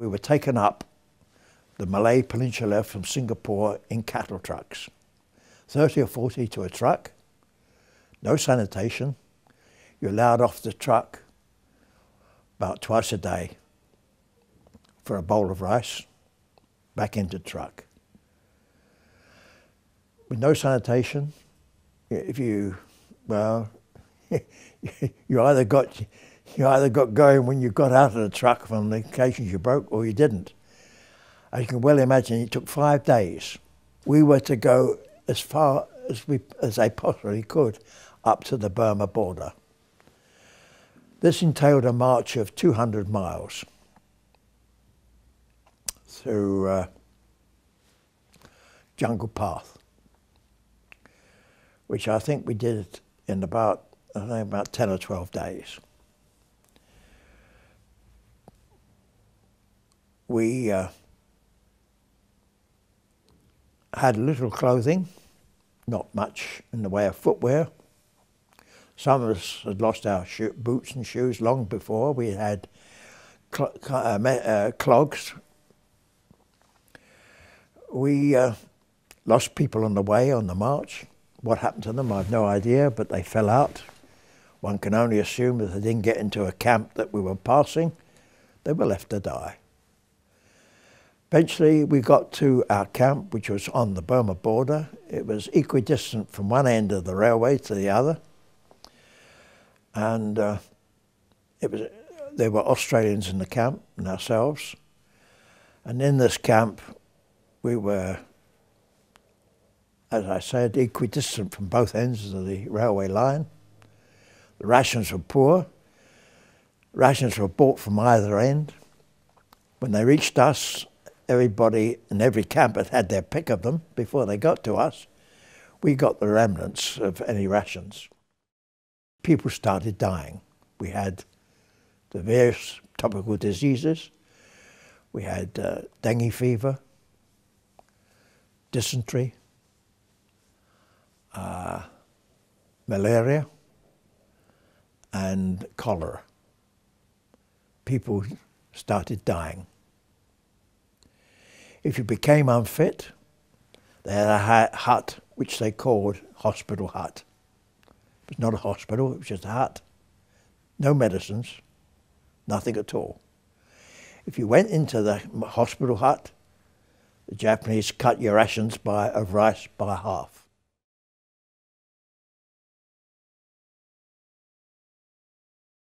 We were taken up the Malay Peninsula from Singapore in cattle trucks. 30 or 40 to a truck, no sanitation. You're allowed off the truck about twice a day for a bowl of rice, back into the truck. With no sanitation, if you, well, you either got going when you got out of the truck from the occasions you broke, or you didn't. As you can well imagine, it took 5 days. We were to go as far as they possibly could up to the Burma border. This entailed a march of 200 miles through jungle path, which I think we did in about, I don't know, about 10 or 12 days. We had little clothing, not much in the way of footwear. Some of us had lost our boots and shoes long before. We had clogs. We lost people on the way, on the march. What happened to them, I've no idea, but they fell out. One can only assume that they didn't get into a camp that we were passing. They were left to die. Eventually, we got to our camp, which was on the Burma border. It was equidistant from one end of the railway to the other. And there were Australians in the camp and ourselves. And in this camp, we were, as I said, equidistant from both ends of the railway line. The rations were poor. Rations were bought from either end. When they reached us, everybody in every camp had had their pick of them before they got to us. We got the remnants of any rations. People started dying. We had the various tropical diseases. We had dengue fever, dysentery, malaria, and cholera. People started dying. If you became unfit, they had a hut which they called hospital hut. It was not a hospital, it was just a hut. No medicines, nothing at all. If you went into the hospital hut, the Japanese cut your rations of rice by half.